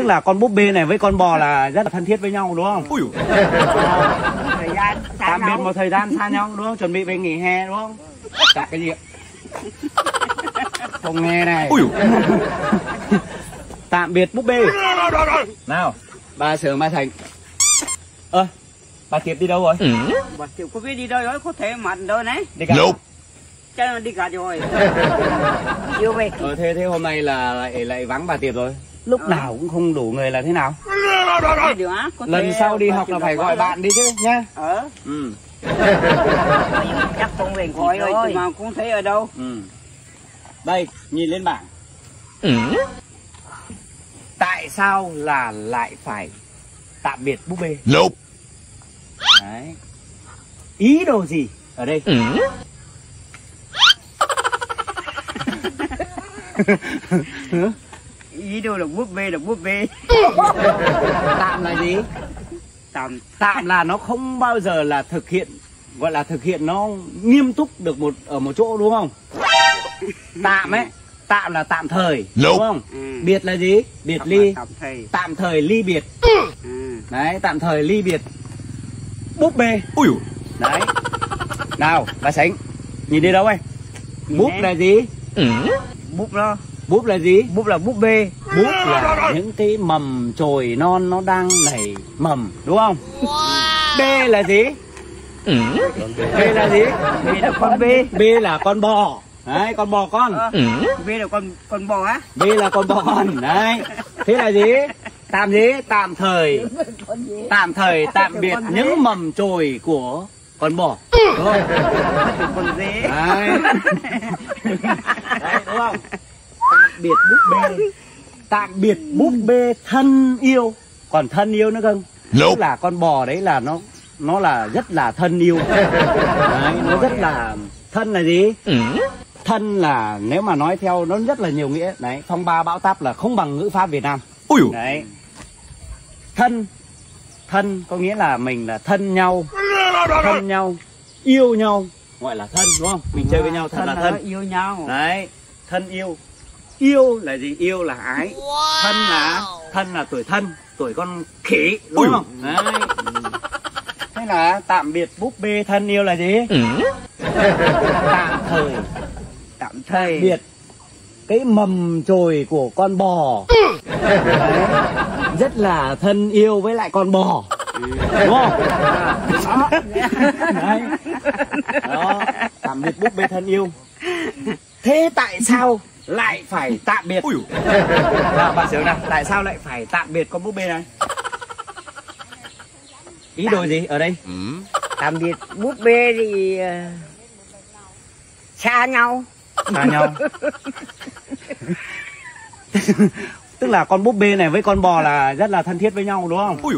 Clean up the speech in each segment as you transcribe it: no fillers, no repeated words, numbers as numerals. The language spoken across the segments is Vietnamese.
Tức là con búp bê này với con bò là rất là thân thiết với nhau đúng không? Ui. Tạm biệt một thời gian xa nhau đúng không? Chuẩn bị về nghỉ hè đúng không? Chặt cái gì ạ? Không nghe này. Ui. Tạm biệt búp bê. Nào, bà Sểnh, bà Sểnh. Ơ, bà Tiệp đi đâu rồi? Bà Tiệp có biết đi đâu rồi, có thể mặt đâu này. Đi cả. Nope. Chắc là đi cả rồi. Chiều về. Thế hôm nay là lại vắng bà Tiệp rồi. Lúc nào cũng không đủ người là thế nào? Lần sau đi học là phải gọi bạn đi chứ nhá. Chắc không về gọi rồi mà cũng thấy ở đâu. Đây, nhìn lên bảng. Tại sao là lại phải tạm biệt búp bê? Nope. Đấy. Ý đồ gì ở đây? Ý đồ là búp bê là búp bê. Tạm là gì? Tạm là nó không bao giờ là thực hiện, gọi là thực hiện nó nghiêm túc được ở một chỗ đúng không? Tạm ấy, tạm là tạm thời đúng không? Biệt là gì? Biệt tạm ly. Tạm thời ly biệt. Đấy, tạm thời ly biệt búp bê. Ui. Đấy. Nào, bà Sánh, nhìn đi đâu ấy? Búp là gì? Búp đó. Búp là gì? Búp là búp bê. Búp là những cái mầm chồi non nó đang nảy mầm, đúng không? Bê là gì? Bê là gì? Bê là con bê. Bê là con bò. Đấy, con bò con. Bê là con bò á? Bê là con bò con. Đấy. Thế là gì? Tạm gì? Tạm thời tạm biệt những mầm chồi của con bò. Đúng không? Con dế. Đấy. Đấy, đúng không? Tạm biệt búp bê. Tạm biệt búp bê thân yêu. Còn thân yêu nữa không? Lúc là con bò đấy là nó là rất là thân yêu. Đấy, nó rất là thân là gì? Thân là nếu mà nói theo nó rất là nhiều nghĩa. Đấy, phong ba bão táp là không bằng ngữ pháp Việt Nam. Ui. Đấy. Thân có nghĩa là mình là thân nhau, yêu nhau gọi là thân đúng không? Mình chơi với nhau thật là thân. Yêu nhau. Đấy, thân yêu. Yêu là gì? Yêu là ái. Thân là tuổi thân, tuổi con khỉ đúng không? Đấy. Thế là tạm biệt búp bê thân yêu là gì? Tạm thời biệt cái mầm chồi của con bò. Đấy. Rất là thân yêu với lại con bò. Đúng không? Đó. Đấy. Đó. Tạm biệt búp bê thân yêu. Thế tại sao lại phải tạm biệt? Nào, bà Sểnh nào, tại sao lại phải tạm biệt con búp bê này? Ý đồ gì ở đây? Tạm biệt búp bê thì xa nhau. Tức là con búp bê này với con bò là rất là thân thiết với nhau đúng không? Ui.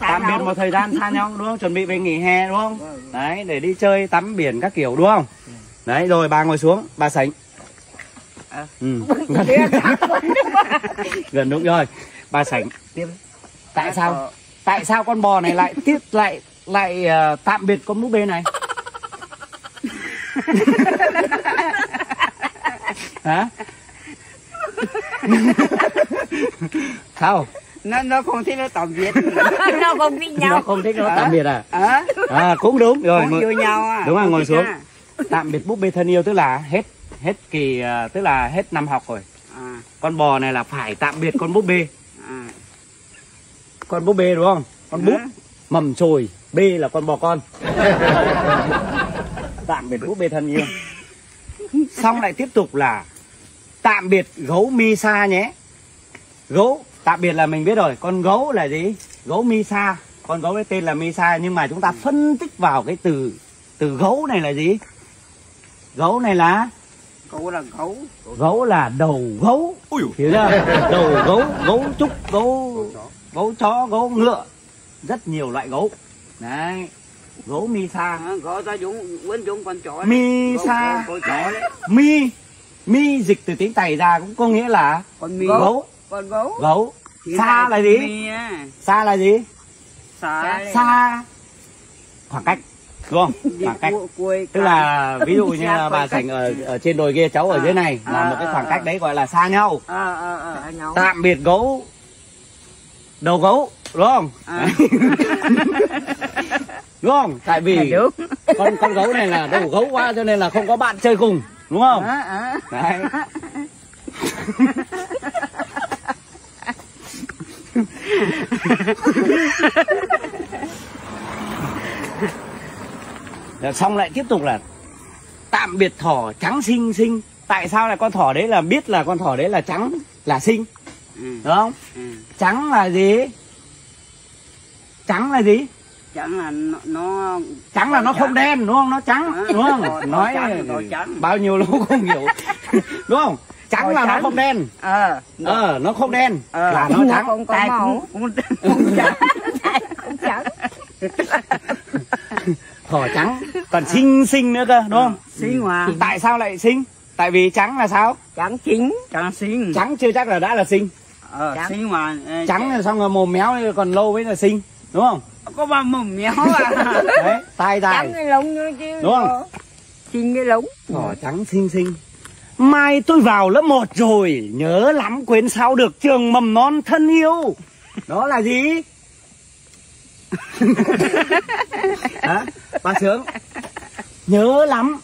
Tạm biệt một thời gian xa nhau đúng không? Chuẩn bị về nghỉ hè đúng không? Đấy, để đi chơi tắm biển các kiểu đúng không? Đấy, rồi bà ngồi xuống, bà Sểnh. Gần đúng rồi. Bà Sểnh, tiếp. Tại sao con bò này lại tạm biệt con búp bê này? Hả? Sao? Nó không thích nó tạm biệt. Nó không thích nhau. Nó không thích nó tạm biệt à? À, cũng đúng rồi. Cũng yêu nhau à. Đúng rồi, ngồi xuống. Tạm biệt búp bê thân yêu tức là hết kỳ, tức là hết năm học rồi. Con bò này là phải tạm biệt con búp bê. Con búp bê đúng không? Con búp mầm chồi, bê là con bò con. Tạm biệt búp bê thân yêu. Xong lại tiếp tục là tạm biệt gấu mi sa nhé. Gấu tạm biệt là mình biết rồi. Con gấu là gì? Gấu mi sa. Con gấu ấy tên là mi sa, nhưng mà chúng ta phân tích vào cái từ gấu này là gì? Gấu này là gấu là đầu gấu. Hiểu chưa? Đầu gấu, gấu trúc, gấu chó, gấu ngựa, rất nhiều loại gấu. Đấy, gấu mi sa. Gấu ta dũng con chó. Mi sa. Mi dịch từ tiếng Tày ra cũng có nghĩa là con mi. Gấu. Sa là gì? Sa là gì? Xa khoảng cách. đúng không? Khoảng cách. Tức là ví dụ như là bà Sểnh ở trên đồi kia, cháu ở dưới này, là một cái khoảng cách đấy gọi là xa nhau. Tạm biệt gấu, đầu gấu, đúng không? Đúng không? Tại vì con gấu này là đầu gấu quá cho nên là không có bạn chơi cùng, đúng không? Đấy. Rồi xong lại tiếp tục là tạm biệt thỏ trắng xinh xinh. Tại sao lại con thỏ đấy là biết là con thỏ đấy là trắng là xinh, đúng không? Trắng là gì? Trắng là gì? Trắng là nó trắng là nó không đen, đúng không? Nó trắng, đúng không? Nói bao nhiêu lâu không hiểu, đúng không? Trắng là nó không đen, nó không đen là nó trắng, không có màu, cũng trắng, trắng. Thỏ trắng còn xinh xinh nữa cơ, đúng không? Xinh mà. Tại sao lại xinh? Tại vì trắng là sao? Trắng chính, trắng xinh. Trắng chưa chắc là đã là xinh. Xinh mà. Trắng là xong rồi mồm méo còn lâu mới là xinh, đúng không? Có ba mồm méo à? Đấy, tai dài. Trắng cái lông nữa chứ. Đúng không? Xinh cái lông. Thỏ trắng xinh xinh. Mai tôi vào lớp 1 rồi, nhớ lắm quên sao được trường mầm non thân yêu. Đó là gì? Hả? Bà Sướng. Nhớ lắm.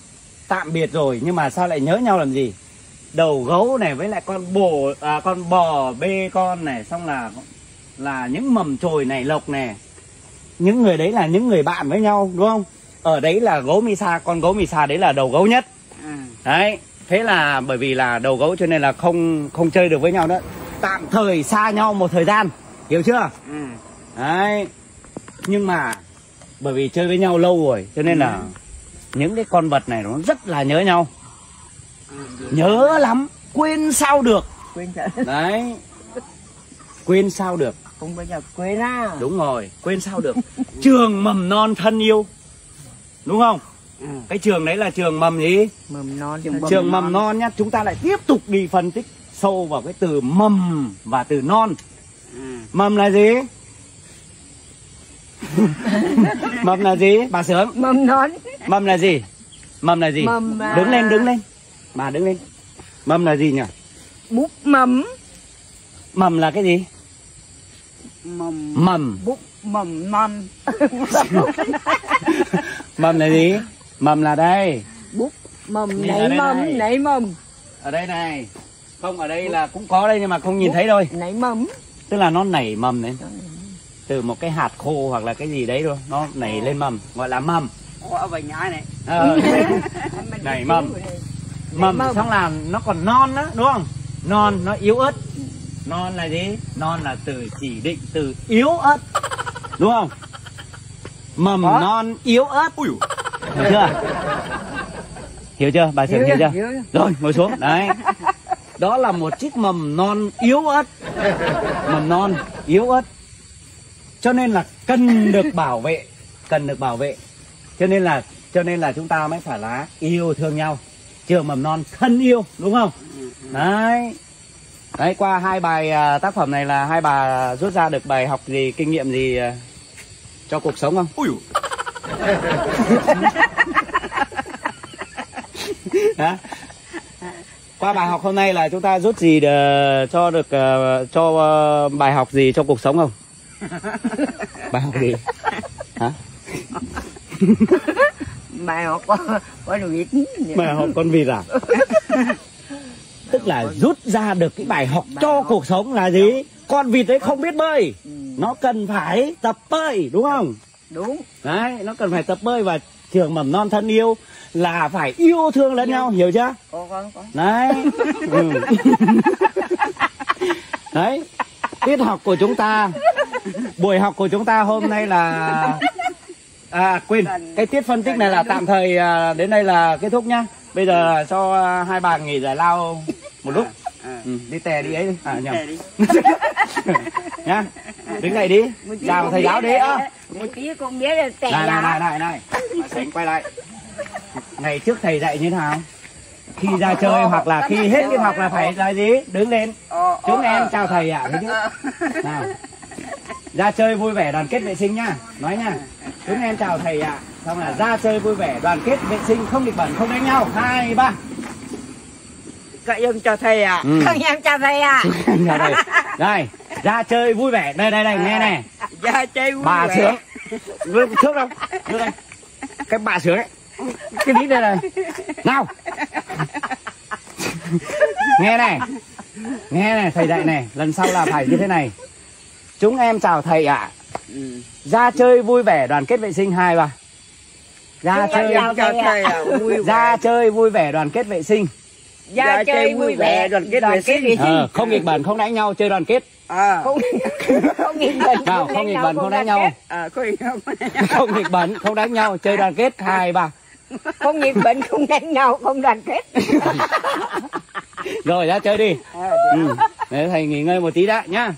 Tạm biệt rồi nhưng mà sao lại nhớ nhau làm gì? Đầu gấu này với lại con bò bê con này, xong là những mầm chồi này, lộc này. Những người đấy là những người bạn với nhau, đúng không? Ở đấy là gấu Misa, con gấu Misa đấy là đầu gấu nhất. Đấy. Thế là bởi vì là đầu gấu cho nên là không chơi được với nhau nữa. Tạm thời xa nhau một thời gian, hiểu chưa? Đấy. Nhưng mà bởi vì chơi với nhau lâu rồi cho nên là những cái con vật này nó rất là nhớ nhau. Nhớ lắm, quên sao được. Đấy. Quên sao được. Không bao giờ quên á. Đúng rồi, quên sao được. Trường mầm non thân yêu, đúng không? Cái trường đấy là trường mầm gì? Mầm non. Trường mầm non nhá. Chúng ta lại tiếp tục đi phân tích sâu vào cái từ mầm và từ non. Mầm là gì? Mầm là gì? Bà Sướng. Mầm non. Mầm là gì? Mầm là gì? Mầm à... Đứng lên, đứng lên. Bà đứng lên. Mầm là gì nhỉ? Búp mầm. Mầm là cái gì? Mầm. Mầm. Búp mầm non. Mầm là gì? Mầm là đây. Búp mầm nảy mầm, nảy mầm. Ở đây này. Không, ở đây là cũng có đây nhưng mà không nhìn thấy thôi. Nảy mầm. Tức là nó nảy mầm đấy. Từ một cái hạt khô hoặc là cái gì đấy thôi, nó nảy lên mầm, gọi là mầm. Ở vành nhái này. Nảy mầm. Mầm xong là nó còn non đó, đúng không? Non, nó yếu ớt. Non là gì? Non là từ chỉ định từ yếu ớt, đúng không? Mầm non yếu ớt. Hiểu chưa? Hiểu chưa? Bà Sểnh hiểu chưa? Rồi, ngồi xuống. Đấy. Đó là một chiếc mầm non yếu ớt. Mầm non yếu ớt. Cho nên là cần được bảo vệ, cần được bảo vệ. Cho nên là chúng ta mới phải là yêu thương nhau. Trường mầm non thân yêu, đúng không? Đấy. Đấy, qua hai bài tác phẩm này là hai bà rút ra được bài học gì, kinh nghiệm gì cho cuộc sống không? Ui. Hả? Qua bài học hôm nay là chúng ta rút gì để cho được cho bài học gì cho cuộc sống không? Bài học gì? Hả? Bài học con vịt. Bài học con vịt à? Tức là rút ra được cái bài học cho cuộc sống là gì? Con vịt đấy không biết bơi, nó cần phải tập bơi, đúng không? Đúng. Đấy, nó cần phải tập bơi. Và trường mầm non thân yêu là phải yêu thương lẫn nhau, hiểu chưa? Có. Đấy. Đấy. Tiết học của chúng ta, buổi học của chúng ta hôm nay là quên, cái tiết phân tích này là tạm thời đến đây là kết thúc nhá. Bây giờ cho hai bà nghỉ giải lao một lúc. Đi tè đi ấy đi. Nhầm. Nhá. Đứng này đi. Chào thầy giáo đi á. Một tí con bé là tè. Này. Sểnh quay lại. Ngày trước thầy dạy như thế nào? Khi ra chơi hoặc là khi hết cái học là phải là gì? Đứng lên. Chúng em chào thầy ạ. Nào. Ra chơi vui vẻ đoàn kết vệ sinh nhá. Nói nha. Chúng em chào thầy ạ. Xong là ra chơi vui vẻ, đoàn kết, vệ sinh, không địch bẩn, không đánh nhau. 2, 3. Các em chào thầy ạ. Các em chào thầy ạ. Đây, ra chơi vui vẻ. Đây, đây, đây, nghe này. Ra chơi vui bà vẻ. Bà Sướng. Thước đâu? Thước đây. Cái bà Sướng ấy. Cái đít đây này. Nào. Nghe này. Nghe này, thầy dạy này. Lần sau là phải như thế này. Chúng em chào thầy ạ. Ra chơi vui vẻ, đoàn kết vệ sinh. 2, 3. Ra chơi ra chơi vui vẻ, đoàn kết vệ sinh. Ra chơi vui vẻ, đoàn kết vệ sinh. Không nghịch bẩn, không đánh nhau, chơi đoàn kết. Không nghịch bẩn, không nghịch bẩn, không đánh nhau. Không nghịch bẩn, không đánh nhau, chơi đoàn kết. 2, 3. Không nghịch bẩn, không đánh nhau, không đoàn kết. Rồi ra chơi đi. Để thầy nghỉ ngơi một tí đã nhá.